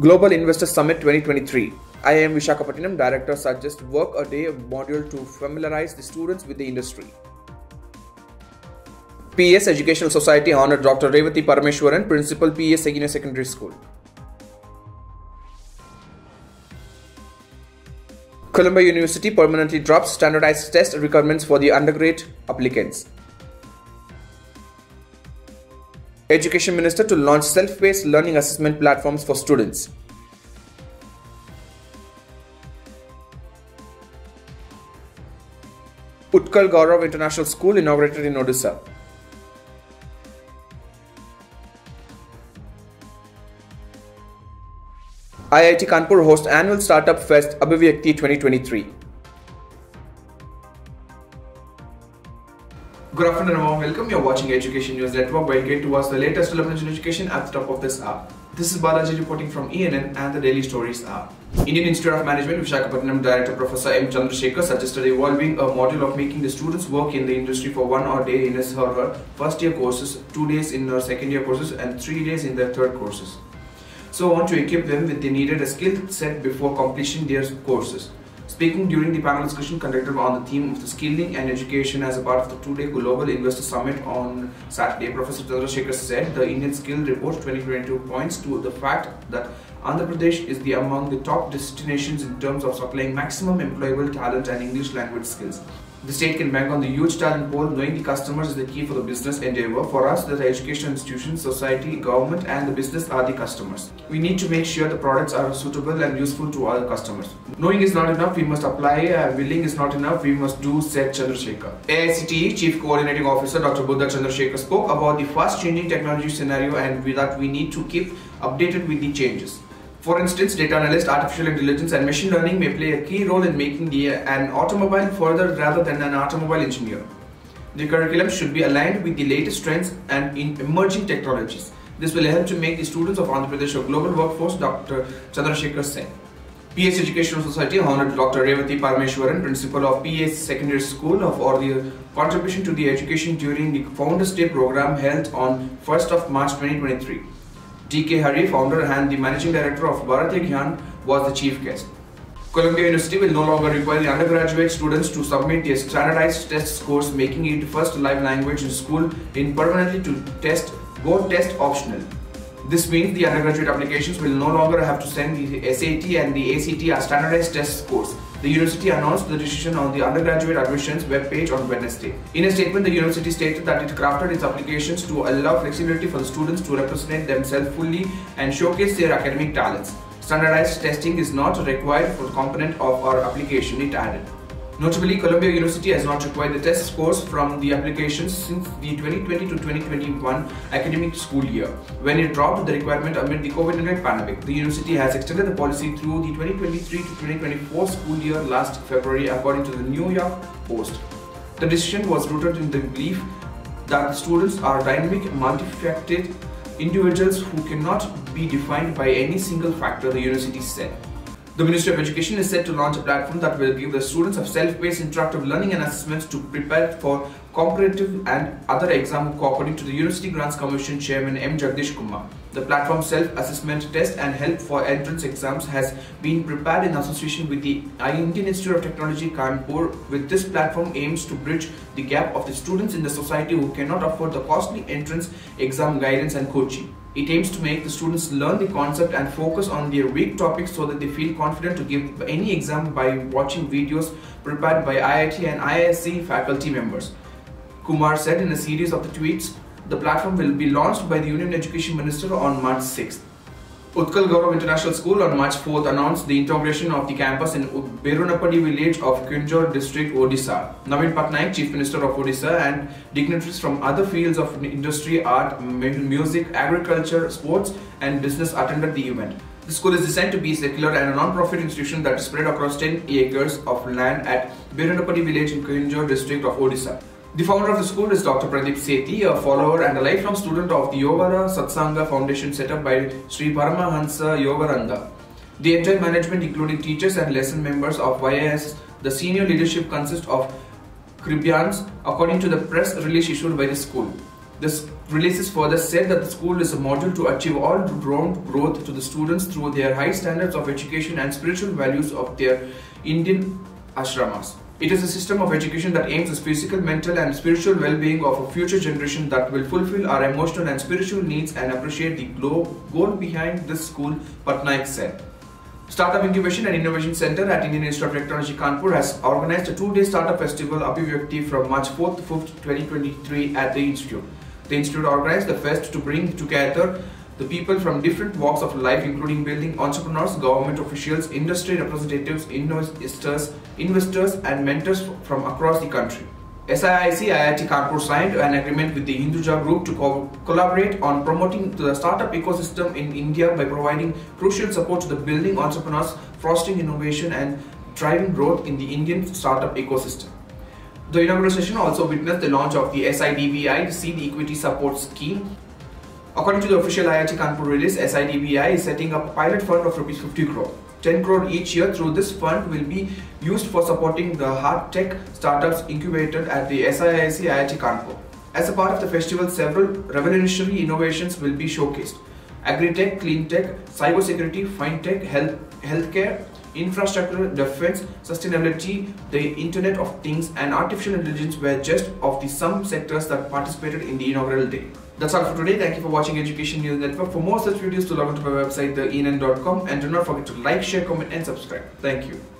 Global Investor Summit 2023. IIM Visakhapatnam director suggests work a day module to familiarize the students with the industry. P.S. Educational Society honored Dr. Revathy Parameswaran, Principal, P.S. Senior Secondary School. Columbia University permanently drops standardized test requirements for the undergrad applicants. Education Minister to launch self-paced learning assessment platforms for students. Utkal Gaurav International School inaugurated in Odisha. IIT Kanpur hosts annual Startup Fest Abhivyakti 2023. Good afternoon and warm welcome. You're watching Education News Network, where you get to watch the latest developments in education at the top of this hour. This is Balaji reporting from ENN and the Daily Stories app. Indian Institute of Management Visakhapatnam director Professor M. Chandrasekhar suggested evolving a model of making the students work in the industry for 1 day in his or her first year courses, 2 days in their second year courses and 3 days in their third courses. So on to equip them with the needed skill set before completion their courses. Speaking during the panel discussion conducted on the theme of the skilling and education as a part of the two-day Global Investor Summit on Saturday, Professor Chandrasekhar said the Indian Skill Report 2022 points to the fact that Andhra Pradesh is among the top destinations in terms of supplying maximum employable talent and English language skills. The state can bank on the huge talent pool. Knowing the customers is the key for the business endeavor. For us, the educational institutions, society, government and the business are the customers. We need to make sure the products are suitable and useful to our customers. Knowing is not enough, we must apply. Willing is not enough, we must do, said Chandrasekhar. AICTE Chief Coordinating Officer Dr. Buddha Chandrasekhar spoke about the fast-changing technology scenario and that we need to keep updated with the changes. For instance, data analysts, artificial intelligence and machine learning may play a key role in making an automobile further rather than an automobile engineer. The curriculum should be aligned with the latest trends and in emerging technologies. This will help to make the students of Andhra Pradesh a global workforce, Dr. Chandrasekhar said. P.S. Educational Society honored Dr. Revathy Parameswaran, Principal of P.S. Secondary School, for their contribution to the education during the Founders Day program held on 1st of March 2023. D.K. Hari, founder and the managing director of Bharath Gyan, was the chief guest. Columbia University will no longer require the undergraduate students to submit their standardized test scores, making it first live language in school in permanently to test, go test optional. This means the undergraduate applications will no longer have to send the SAT and the ACT as standardized test scores. The university announced the decision on the undergraduate admissions webpage on Wednesday. In a statement, the university stated that it crafted its applications to allow flexibility for the students to represent themselves fully and showcase their academic talents. Standardized testing is not required for the component of our application, it added. Notably, Columbia University has not required the test scores from the applications since the 2020 to 2021 academic school year, when it dropped the requirement amid the COVID-19 pandemic. The university has extended the policy through the 2023 to 2024 school year last February, according to the New York Post. The decision was rooted in the belief that students are dynamic, multifaceted individuals who cannot be defined by any single factor, the university said. The Ministry of Education is set to launch a platform that will give the students of self-paced interactive learning and assessments to prepare for competitive and other exams, according to the University Grants Commission Chairman M. Jagadesh Kumar. The platform self-assessment test and help for entrance exams has been prepared in association with the Indian Institute of Technology Kanpur. With this platform aims to bridge the gap of the students in the society who cannot afford the costly entrance exam guidance and coaching. It aims to make the students learn the concept and focus on their weak topics so that they feel confident to give any exam by watching videos prepared by IIT and IISc faculty members. Kumar said in a series of the tweets. The platform will be launched by the Union Education Minister on March 6th. Utkal Gaurav International School on March 4th announced the integration of the campus in Berunapadi village of Keonjhar district, Odisha. Naveen Patnaik, Chief Minister of Odisha, and dignitaries from other fields of industry, art, music, agriculture, sports and business attended the event. The school is designed to be a secular and a non-profit institution that is spread across 10 acres of land at Berunapadi village in Keonjhar district of Odisha. The founder of the school is Dr. Pradeep Sethi, a follower and a lifelong student of the Yogara Satsanga Foundation set up by Sri Paramahansa Yogaranga. The entire management, including teachers and lesson members of YIS, the senior leadership consists of Kripyans, according to the press release issued by the school. The releases further said that the school is a model to achieve all-round growth to the students through their high standards of education and spiritual values of their Indian ashramas. It is a system of education that aims at physical, mental and spiritual well-being of a future generation that will fulfill our emotional and spiritual needs and appreciate the goal behind this school, Patnaik said. Startup Incubation and Innovation Center at Indian Institute of Technology Kanpur has organized a two-day startup festival, Abhivyakti, from March 4th to 5th, 2023 at the Institute. The Institute organized the fest to bring together the people from different walks of life, including building entrepreneurs, government officials, industry representatives, investors and mentors from across the country. SIIC-IIT Kanpur signed an agreement with the Hinduja Group to collaborate on promoting the startup ecosystem in India by providing crucial support to the building entrepreneurs, fostering innovation and driving growth in the Indian startup ecosystem. The inaugural session also witnessed the launch of the SIDBI, the Seed Equity Support Scheme. According to the official IIT Kanpur release, SIDBI is setting up a pilot fund of Rs 50 crore. 10 crore each year through this fund will be used for supporting the hard tech startups incubated at the SIIC-IIT Kanpur. As a part of the festival, several revolutionary innovations will be showcased. Agri-tech, clean-tech, cybersecurity, fintech, healthcare, infrastructure, defense, sustainability, the Internet of Things and Artificial Intelligence were just of the some sectors that participated in the inaugural day. That's all for today. Thank you for watching Education News Network. For more such videos, do log on to my website, theenn.com, and do not forget to like, share, comment and subscribe. Thank you.